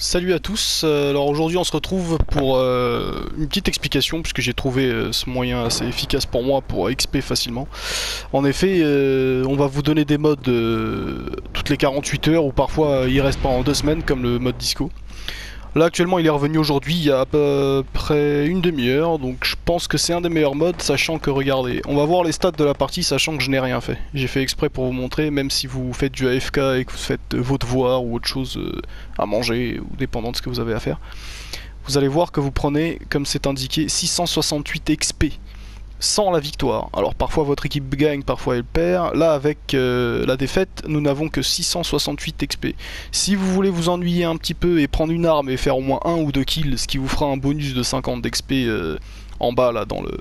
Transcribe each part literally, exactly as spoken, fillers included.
Salut à tous, alors aujourd'hui on se retrouve pour euh, une petite explication puisque j'ai trouvé euh, ce moyen assez efficace pour moi pour X P facilement. En effet, euh, on va vous donner des modes euh, toutes les quarante-huit heures ou parfois il reste pendant deux semaines comme le mode disco. Là actuellement il est revenu aujourd'hui il y a à peu près une demi-heure, donc je pense que c'est un des meilleurs modes, sachant que regardez, on va voir les stats de la partie sachant que je n'ai rien fait. J'ai fait exprès pour vous montrer, même si vous faites du A F K et que vous faites vos devoirs ou autre chose à manger, ou dépendant de ce que vous avez à faire, vous allez voir que vous prenez, comme c'est indiqué, six cent soixante-huit X P sans la victoire. Alors parfois votre équipe gagne, parfois elle perd. Là avec euh, la défaite, nous n'avons que six cent soixante-huit X P. Si vous voulez vous ennuyer un petit peu et prendre une arme et faire au moins un ou deux kills, ce qui vous fera un bonus de cinquante d'X P euh, en bas là dans, le,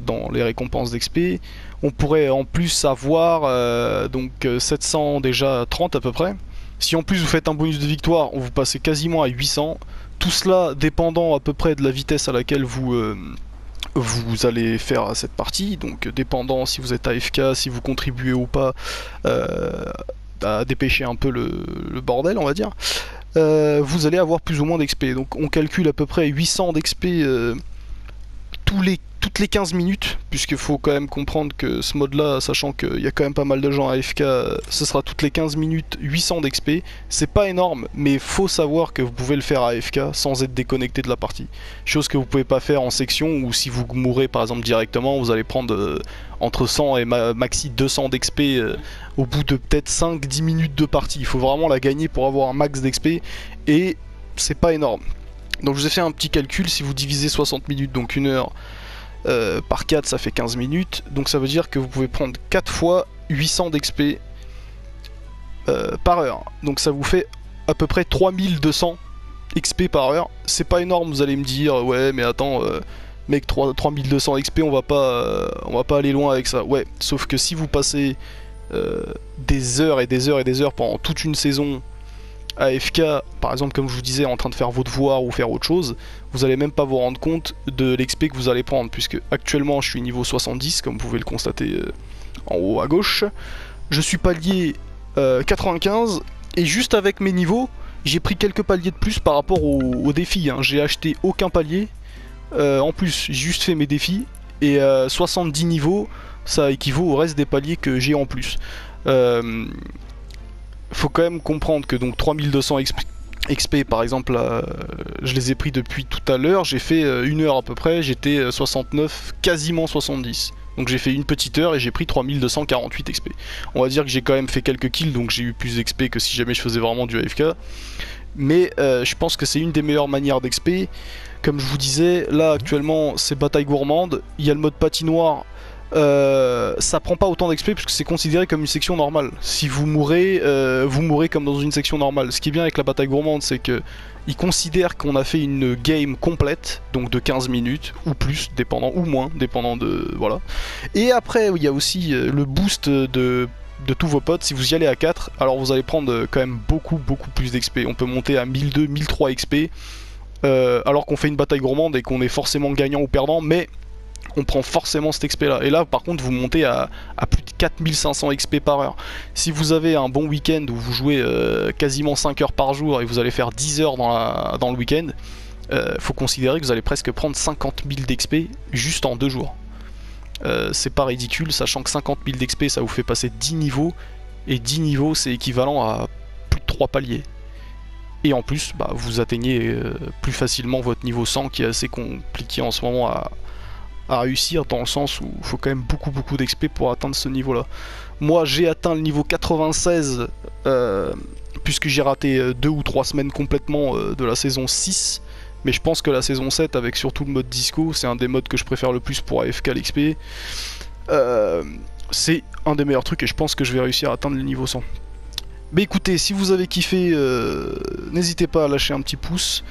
dans les récompenses d'X P, on pourrait en plus avoir euh, donc sept cent déjà trente à peu près. Si en plus vous faites un bonus de victoire, on vous passe quasiment à huit cents. Tout cela dépendant à peu près de la vitesse à laquelle vous... Euh, vous allez faire cette partie, donc dépendant si vous êtes A F K, si vous contribuez ou pas euh, à dépêcher un peu le, le bordel on va dire, euh, vous allez avoir plus ou moins d'X P. Donc on calcule à peu près huit cents d'X P euh, tous les toutes les quinze minutes, puisqu'il faut quand même comprendre que ce mode là, sachant qu'il y a quand même pas mal de gens à A F K, ce sera toutes les quinze minutes huit cents d'X P. C'est pas énorme, mais faut savoir que vous pouvez le faire à A F K sans être déconnecté de la partie, chose que vous pouvez pas faire en section, ou si vous mourrez par exemple directement, vous allez prendre euh, entre cent et ma maxi deux cents d'X P euh, au bout de peut-être cinq dix minutes de partie. Il faut vraiment la gagner pour avoir un max d'X P, et c'est pas énorme. Donc je vous ai fait un petit calcul, si vous divisez soixante minutes, donc une heure, Euh, par quatre, ça fait quinze minutes, donc ça veut dire que vous pouvez prendre quatre fois huit cents d'X P euh, par heure, donc ça vous fait à peu près trois mille deux cents X P par heure. C'est pas énorme, vous allez me dire, ouais mais attends euh, mec, trois mille deux cents X P, on va pas euh, on va pas aller loin avec ça. Ouais, sauf que si vous passez euh, des heures et des heures et des heures pendant toute une saison A F K, par exemple comme je vous disais, en train de faire vos devoirs ou faire autre chose, vous allez même pas vous rendre compte de l'X P que vous allez prendre, puisque actuellement je suis niveau soixante-dix comme vous pouvez le constater euh, en haut à gauche. Je suis palier euh, quatre-vingt-quinze, et juste avec mes niveaux j'ai pris quelques paliers de plus par rapport aux, aux défis hein. J'ai acheté aucun palier euh, en plus, j'ai juste fait mes défis, et euh, soixante-dix niveaux ça équivaut au reste des paliers que j'ai en plus. euh, Faut quand même comprendre que donc trois mille deux cents X P par exemple, là, je les ai pris depuis tout à l'heure, j'ai fait une heure à peu près, j'étais soixante-neuf, quasiment soixante-dix. Donc j'ai fait une petite heure et j'ai pris trois mille deux cent quarante-huit X P. On va dire que j'ai quand même fait quelques kills, donc j'ai eu plus d'X P que si jamais je faisais vraiment du A F K. Mais euh, je pense que c'est une des meilleures manières d'X P. Comme je vous disais, là actuellement c'est bataille gourmande, il y a le mode patinoire. Euh, ça prend pas autant d'X P puisque c'est considéré comme une section normale. Si vous mourrez, euh, vous mourrez comme dans une section normale. Ce qui est bien avec la bataille gourmande, c'est que ils considèrent qu'on a fait une game complète, donc de quinze minutes ou plus, dépendant ou moins, dépendant de voilà. Et après, il y a aussi le boost de de tous vos potes. Si vous y allez à quatre, alors vous allez prendre quand même beaucoup beaucoup plus d'X P. On peut monter à mille deux cents, mille trois cents X P, euh, alors qu'on fait une bataille gourmande et qu'on est forcément gagnant ou perdant, mais on prend forcément cet X P là. Et là par contre vous montez à, à plus de quatre mille cinq cents X P par heure. Si vous avez un bon week-end où vous jouez euh, quasiment cinq heures par jour et vous allez faire dix heures dans, la, dans le week-end, euh, faut considérer que vous allez presque prendre cinquante mille d'X P juste en deux jours. Euh, c'est pas ridicule, sachant que cinquante mille d'X P ça vous fait passer dix niveaux, et dix niveaux c'est équivalent à plus de trois paliers. Et en plus bah, vous atteignez euh, plus facilement votre niveau cent, qui est assez compliqué en ce moment à... à réussir, dans le sens où il faut quand même beaucoup beaucoup d'X P pour atteindre ce niveau là. Moi j'ai atteint le niveau quatre-vingt-seize euh, puisque j'ai raté deux ou trois semaines complètement euh, de la saison six, mais je pense que la saison sept avec surtout le mode disco, c'est un des modes que je préfère le plus pour A F K l'X P. Euh, c'est un des meilleurs trucs et je pense que je vais réussir à atteindre le niveau cent. Mais écoutez, si vous avez kiffé, euh, n'hésitez pas à lâcher un petit pouce.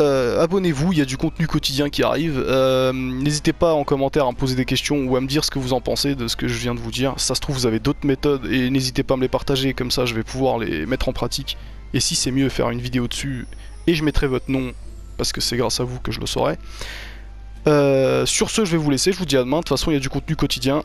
Euh, abonnez-vous, il y a du contenu quotidien qui arrive. euh, N'hésitez pas en commentaire à me poser des questions ou à me dire ce que vous en pensez de ce que je viens de vous dire. Ça se trouve vous avez d'autres méthodes et n'hésitez pas à me les partager, comme ça je vais pouvoir les mettre en pratique. Et si c'est mieux, faire une vidéo dessus, et je mettrai votre nom parce que c'est grâce à vous que je le saurai. euh, Sur ce je vais vous laisser, je vous dis à demain. De toute façon il y a du contenu quotidien.